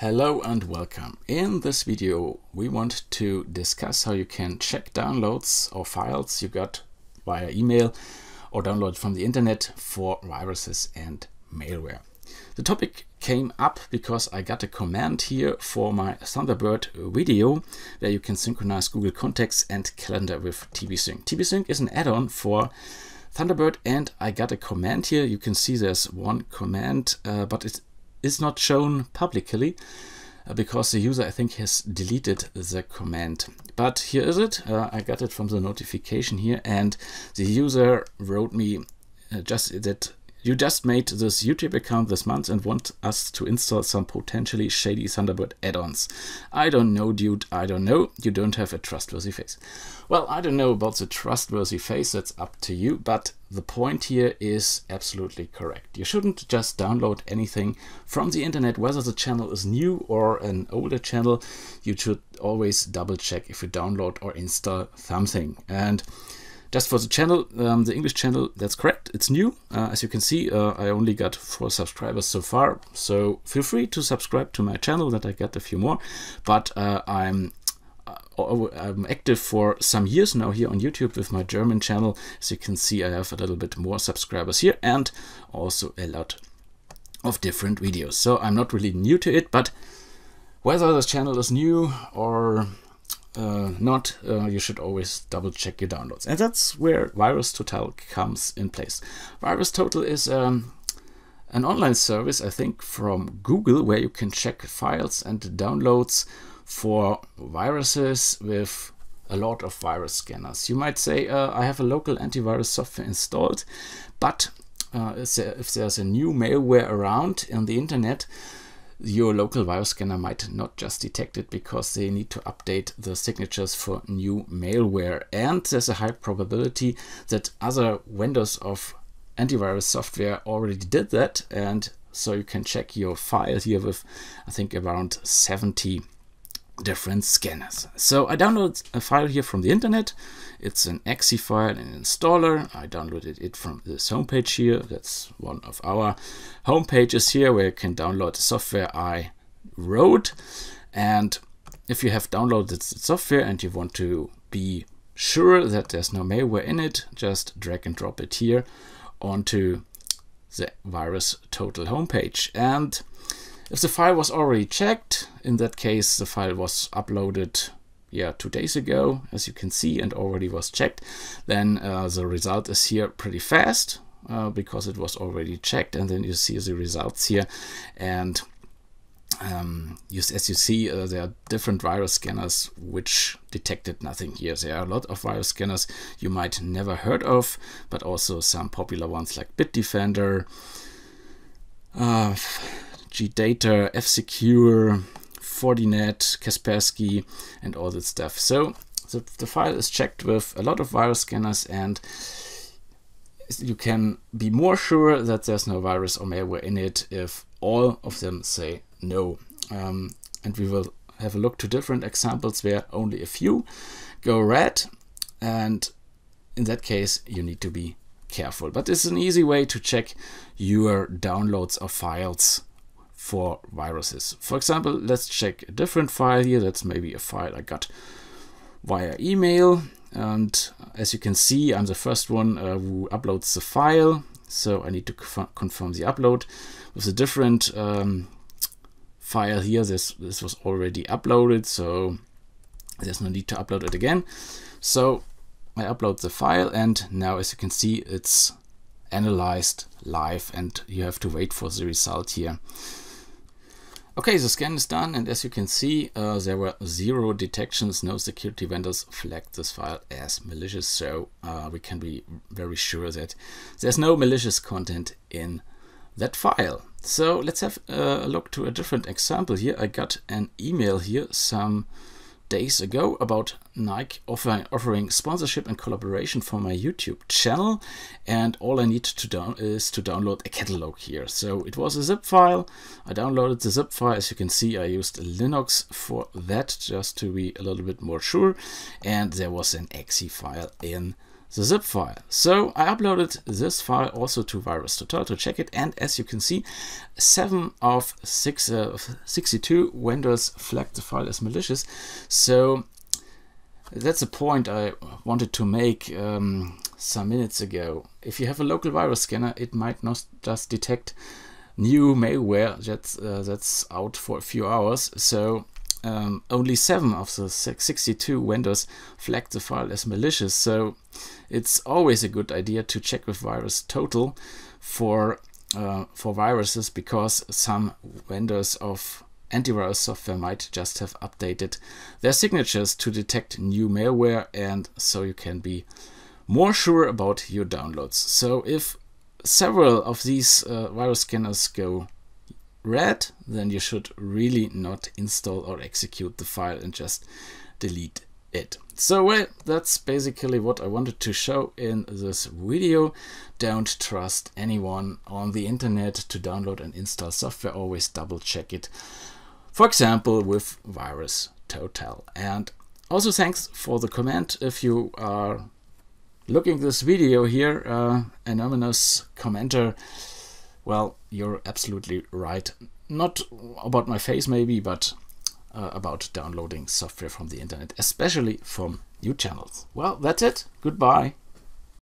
Hello and welcome. In this video we want to discuss how you can check downloads or files you got via email or download from the internet for viruses and malware. The topic came up because I got a command here for my Thunderbird video where you can synchronize Google Contacts and Calendar with tbsync. tbsync is an add-on for Thunderbird and I got a command here. You can see there's one command but it's is not shown publicly because the user, I think, has deleted the command. But here is it. I got it from the notification here, and the user wrote me just that you just made this YouTube account this month and want us to install some potentially shady Thunderbird add-ons. I don't know, dude. I don't know. You don't have a trustworthy face. Well, I don't know about the trustworthy face. That's up to you. But the point here is absolutely correct. You shouldn't just download anything from the internet, whether the channel is new or an older channel. You should always double check if you download or install something. And just for the channel, the English channel, that's correct, it's new. As you can see, I only got 4 subscribers so far, so feel free to subscribe to my channel that I got a few more. But I'm active for some years now here on YouTube with my German channel. As you can see, I have a little bit more subscribers here and also a lot of different videos. So I'm not really new to it, but whether this channel is new or not, you should always double check your downloads. And that's where VirusTotal comes in place. VirusTotal is an online service, I think, from Google, where you can check files and downloads for viruses with a lot of virus scanners. You might say, I have a local antivirus software installed, but if there's a new malware around in the internet, your local virus scanner might not just detect it because they need to update the signatures for new malware. And there's a high probability that other vendors of antivirus software already did that. And so you can check your file here with, I think, around 70 different scanners. So I downloaded a file here from the internet. It's an .exe file, an installer. I downloaded it from this homepage here. That's one of our homepages here where you can download the software I wrote. And if you have downloaded the software and you want to be sure that there's no malware in it, just drag and drop it here onto the VirusTotal homepage. And if the file was already checked, in that case the file was uploaded 2 days ago, as you can see, and already was checked, then the result is here pretty fast because it was already checked. And then you see the results here, and as you see, there are different virus scanners which detected nothing here. There are a lot of virus scanners you might never heard of, but also some popular ones like Bitdefender, Data, F-Secure, Fortinet, Kaspersky, and all that stuff. So the file is checked with a lot of virus scanners, and you can be more sure that there's no virus or malware in it if all of them say no. And we will have a look to different examples where only a few go red, and in that case you need to be careful. But it's an easy way to check your downloads or files for viruses. For example, let's check a different file here. That's maybe a file I got via email. And as you can see, I'm the first one who uploads the file. So I need to confirm the upload with a different file here. This was already uploaded, so there's no need to upload it again. So I upload the file, and now, as you can see, it's analyzed live, and you have to wait for the result here. Okay, the scan is done, and as you can see, there were 0 detections. No security vendors flagged this file as malicious, so we can be very sure that there's no malicious content in that file. So let's have a look to a different example here. I got an email here some days ago about Nike offering sponsorship and collaboration for my YouTube channel, and all I need to do is to download a catalog here. So it was a zip file. I downloaded the zip file. As you can see, I used Linux for that just to be a little bit more sure, and there was an .exe file in the zip file. So I uploaded this file also to VirusTotal to check it, and as you can see, 7 of 62 vendors flagged the file as malicious. So that's a point I wanted to make some minutes ago. If you have a local virus scanner, it might not just detect new malware that's out for a few hours. So only 7 of the 62 vendors flagged the file as malicious. So it's always a good idea to check with VirusTotal for viruses, because some vendors of antivirus software might just have updated their signatures to detect new malware, and so you can be more sure about your downloads. So if several of these virus scanners go red, then you should really not install or execute the file and just delete it. So well, that's basically what I wanted to show in this video. Don't trust anyone on the internet to download and install software. Always double check it, for example with VirusTotal. And also thanks for the comment. If you are looking this video here, anonymous commenter, well, you're absolutely right. Not about my face maybe, but about downloading software from the internet, especially from new channels. Well, that's it. Goodbye.